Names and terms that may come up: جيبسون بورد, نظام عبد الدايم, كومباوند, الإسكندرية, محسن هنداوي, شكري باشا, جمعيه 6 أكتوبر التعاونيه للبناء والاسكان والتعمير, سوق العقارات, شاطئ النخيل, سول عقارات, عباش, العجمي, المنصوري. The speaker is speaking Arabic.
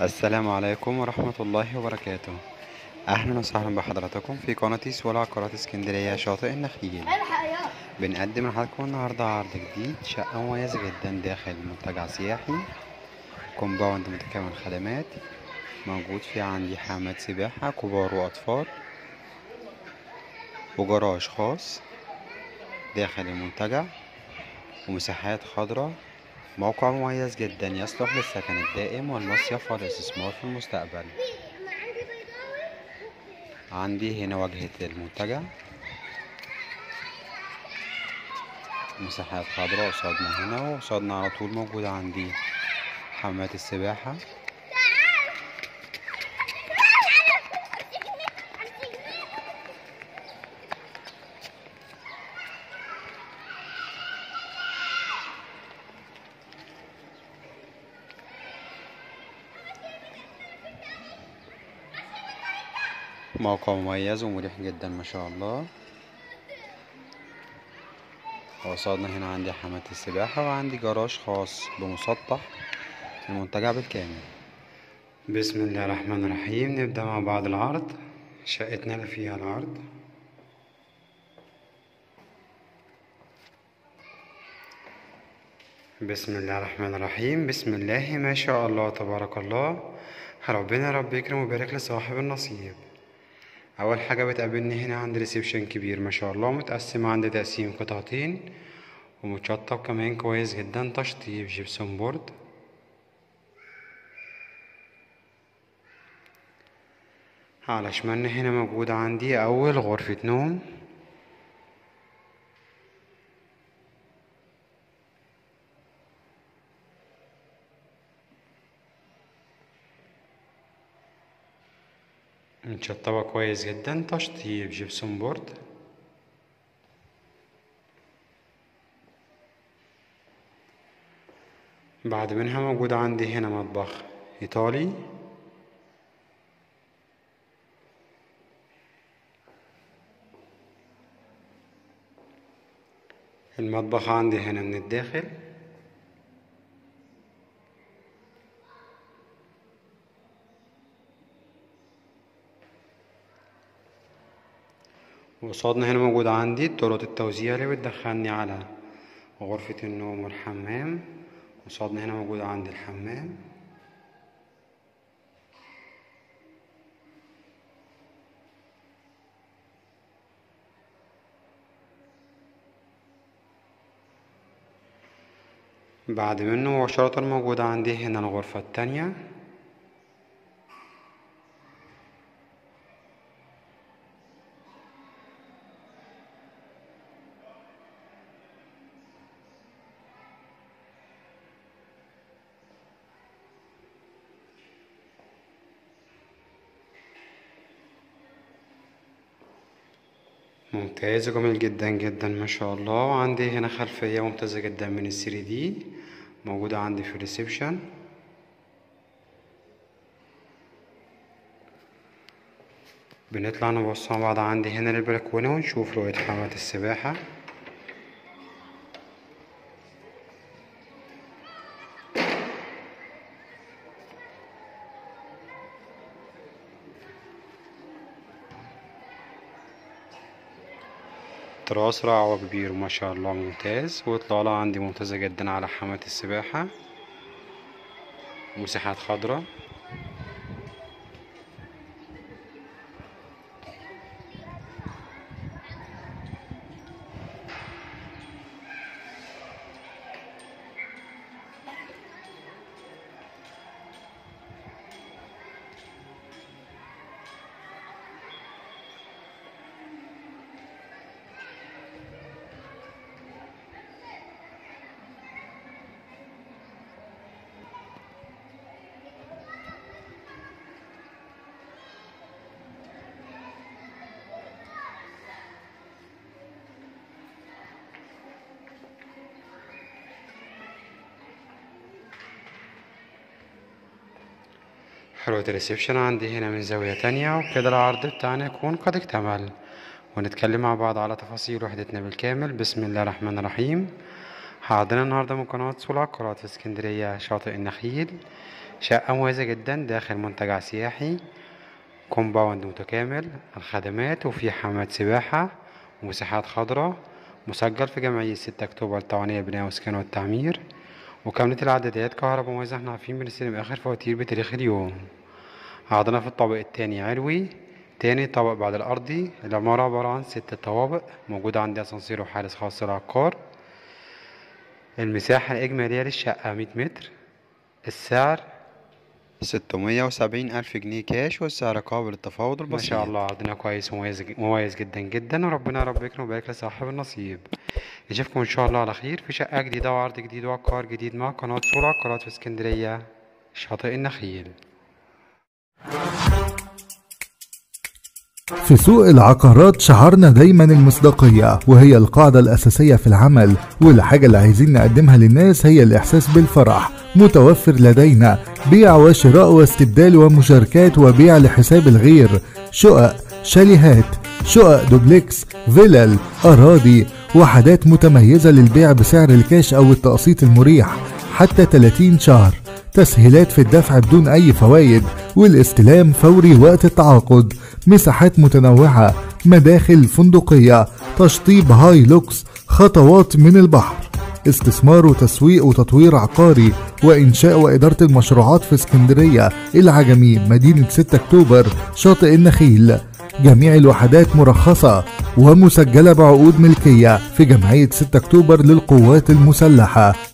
السلام عليكم ورحمة الله وبركاته. أهلا وسهلا بحضراتكم في قناة سول عقارات اسكندرية شاطئ النخيل. بنقدم لحضراتكم النهاردة عرض جديد، شقة مميزة جدا داخل منتجع سياحي كومباوند متكامل الخدمات، موجود فيه عندي حمامات سباحة كبار وأطفال وجراج خاص داخل المنتجع ومساحات خضراء. موقع مميز جدا يصلح للسكن الدائم والمصيف والاستثمار في المستقبل. عندي هنا واجهة المنتجع، مساحات خضراء قصادنا هنا، وقصادنا على طول موجود عندي حمامات السباحة. موقع مميز ومريح جدا ما شاء الله. وقصادنا هنا عندي حمامات السباحة وعندي جراج خاص بمسطح المنتجع بالكامل. بسم الله الرحمن الرحيم، نبدأ مع بعض العرض. شقتنا اللي فيها العرض بسم الله الرحمن الرحيم. بسم الله ما شاء الله تبارك الله، ربنا رب يكرم ويبارك لصاحب النصيب. اول حاجه بتقابلني هنا عند ريسبشن كبير ما شاء الله، متقسم عند تقسيم قطعتين ومتشطب كمان كويس جدا تشطيب جيبسون بورد. على شمالنا هنا موجود عندي اول غرفه نوم، متشطبة كويس جدا تشطيب جيبسون بورد. بعد منها موجود عندي هنا مطبخ ايطالي، المطبخ عندي هنا من الداخل، وقصادنا هنا موجود عندي طرق التوزيع اللي بتدخلني على غرفة النوم والحمام. وقصادنا هنا موجود عندي الحمام، بعد منه مباشرة موجود عندي هنا الغرفة التانية، ممتاز جميل جدا جدا ما شاء الله. وعندي هنا خلفية ممتازة جدا من السري دي موجودة عندي في الريسبشن. بنطلع نبص مع بعض عندي هنا للبلكونة ونشوف رؤية حمامات السباحة. تراس رعوة كبير ما شاء الله ممتاز، واطلالة عندي ممتازة جدا على حمامات السباحة، مساحات خضراء. حلوة الريسبشن عندي هنا من زاوية تانية. وكده العرض بتاعنا يكون قد اكتمل، ونتكلم مع بعض على تفاصيل وحدتنا بالكامل. بسم الله الرحمن الرحيم، عرضنا النهارده من قناة سول عقارات في اسكندرية شاطئ النخيل، شقة مميزة جدا داخل منتجع سياحي، كومباوند متكامل الخدمات وفي حمامات سباحة ومساحات خضراء، مسجل في جمعية 6 أكتوبر التعاونية للبناء والإسكان والتعمير، وكاملة الإعدادات، كهرباء مميزة احنا عارفين بنستلم آخر فواتير بتاريخ اليوم. عرضنا في الطابق التاني علوي، تاني طابق بعد الأرضي، العمارة عبارة عن 6 طوابق، موجودة عندها أسانسير وحارس خاص للعقار. المساحة الإجمالية للشقة 100 متر، السعر 670,000 جنيه كاش، والسعر قابل للتفاوض البسيط. ما شاء الله عرضنا كويس ومميز جدا جدا، وربنا يا رب يكرم ويبارك لصاحب النصيب. نشوفكم إن شاء الله على خير في شقة جديدة وعرض جديد وعقار جديد مع قناة سول عقارات في اسكندرية شاطئ النخيل. في سوق العقارات شعرنا دايما المصداقية، وهي القاعدة الأساسية في العمل، والحاجة اللي عايزين نقدمها للناس هي الإحساس بالفرح. متوفر لدينا بيع وشراء واستبدال ومشاركات وبيع لحساب الغير، شقق، شاليهات، شقق دوبلكس، فيلل، أراضي، وحدات متميزة للبيع بسعر الكاش أو التقسيط المريح حتى 30 شهر، تسهيلات في الدفع بدون أي فوائد والاستلام فوري وقت التعاقد، مساحات متنوعة، مداخل فندقية، تشطيب هاي لوكس، خطوات من البحر. استثمار وتسويق وتطوير عقاري وإنشاء وإدارة المشروعات في اسكندرية، العجمي، مدينة 6 أكتوبر، شاطئ النخيل. جميع الوحدات مرخصة ومسجلة بعقود ملكية في جمعية 6 أكتوبر للقوات المسلحة.